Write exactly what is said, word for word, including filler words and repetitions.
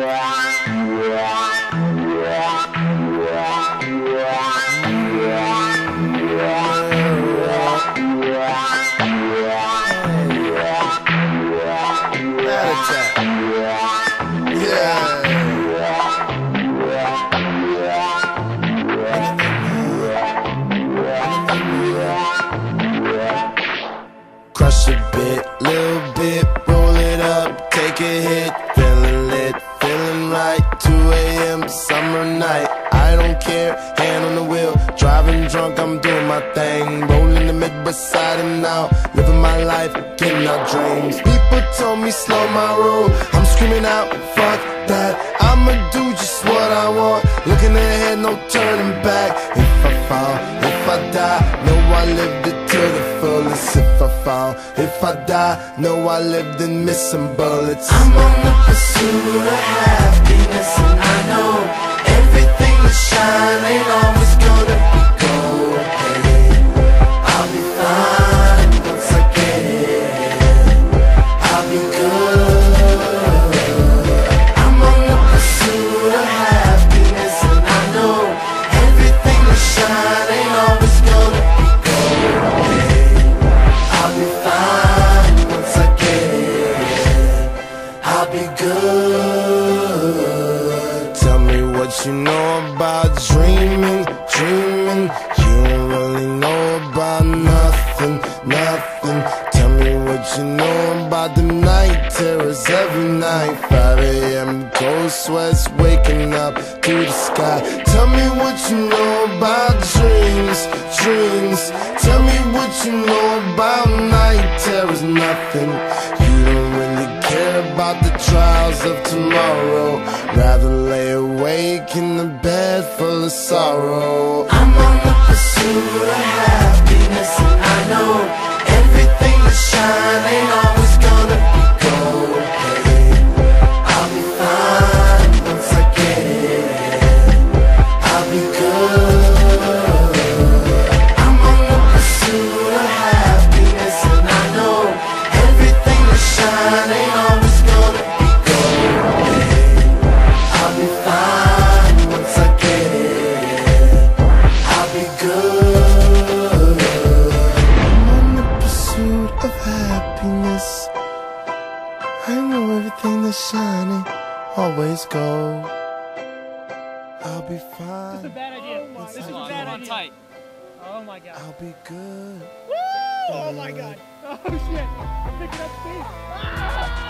Crush a bit, little bit, roll it up, take a hit, feeling lit, feeling right, two A M summer night, I don't care, hand on the wheel, driving drunk, I'm doing my thing, rolling the Midwest side and now, living my life, getting our dreams, people told me slow my roll, I'm screaming out, fuck that, I'ma do just what I want, looking ahead, no turning back, if I fall, if I die, know I lived it to the fullest. If I fall, if I die, know I lived in missing bullets. I'm on the pursuit of happiness, and I know everything that shine ain't always gonna be gold. I'll be fine once I get it. I'll be good. I'm on the pursuit of happiness, and I know everything that shine ain't always gonna be gold. I'll be fine once I get it. I'll be good. Tell me what you know about dreaming, dreaming. You don't really know about nothing, nothing. Tell me what you know about the night terrors every night. five A M cold sweats waking up to the sky. Tell me what you know about dreams, dreams. Tell me what you know about night terrors, nothing. You don't really care about the trials of tomorrow. Rather lay awake in the bed full of sorrow. I'm on the pursuit of happiness, and I know everything that shine ain't always gonna be gold. Hey, I'll be fine once I get it. I'll be good. I'm on the pursuit of happiness, and I know everything that shine ain't always gonna be gold. Hey, I'll be fine once I get it. I'll be good. I'm on the pursuit of happiness. I know everything that's shining always gold. I'll be fine. This is a bad idea. Oh, this is a bad idea. Tight. Oh my god. I'll be good. Woo! Oh my god. Oh shit. I'm picking up speed. Ah!